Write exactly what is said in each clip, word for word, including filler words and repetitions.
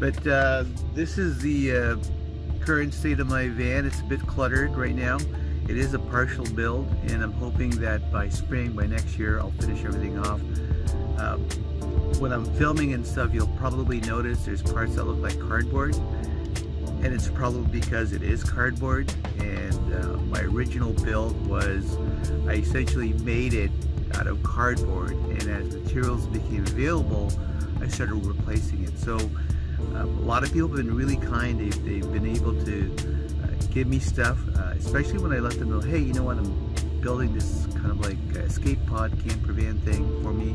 But uh, this is the uh, current state of my van. It's a bit cluttered right now. It is a partial build, and I'm hoping that by spring, by next year, I'll finish everything off. Uh, when I'm filming and stuff, you'll probably notice there's parts that look like cardboard, and it's probably because it is cardboard. And uh, my original build was, I essentially made it out of cardboard, and as materials became available, I started replacing it. So uh, a lot of people have been really kind. They've, they've been able to uh, give me stuff, uh, especially when I let them know, hey, you know what, I'm building this kind of like escape pod camper van thing for me,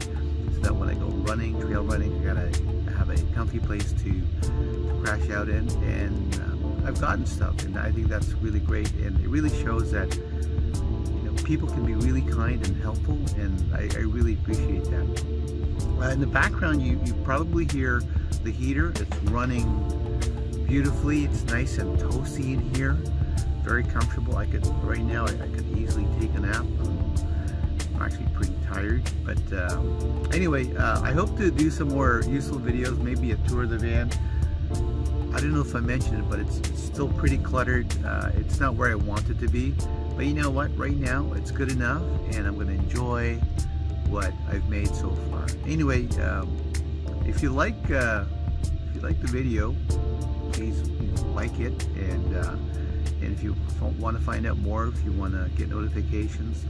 so that when I go running, trail running, I gotta have a comfy place to, to crash out in. And um, I've gotten stuff, and I think that's really great, and it really shows that people can be really kind and helpful, and I, I really appreciate that. Uh, in the background, you, you probably hear the heater. It's running beautifully. It's nice and toasty in here. Very comfortable. I could, right now, I, I could easily take a nap. I'm actually pretty tired. But uh, anyway, uh, I hope to do some more useful videos, maybe a tour of the van. I don't know if I mentioned it, but it's, it's still pretty cluttered. Uh, it's not where I want it to be. But you know what, right now it's good enough, and I'm going to enjoy what I've made so far. Anyway, um, if you like uh, if you like the video, please like it, and uh, and if you want to find out more, if you want to get notifications,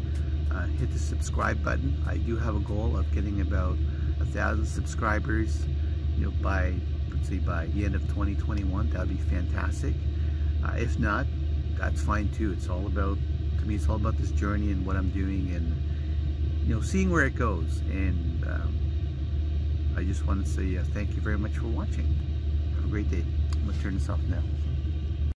uh, hit the subscribe button. I do have a goal of getting about a thousand subscribers, you know, by let's say by the end of twenty twenty-one. That would be fantastic. Uh, if not, that's fine too. It's all about, to me, it's all about this journey and what I'm doing, and you know, seeing where it goes. And um, I just want to say uh, thank you very much for watching. Have a great day. I'm gonna turn this off now.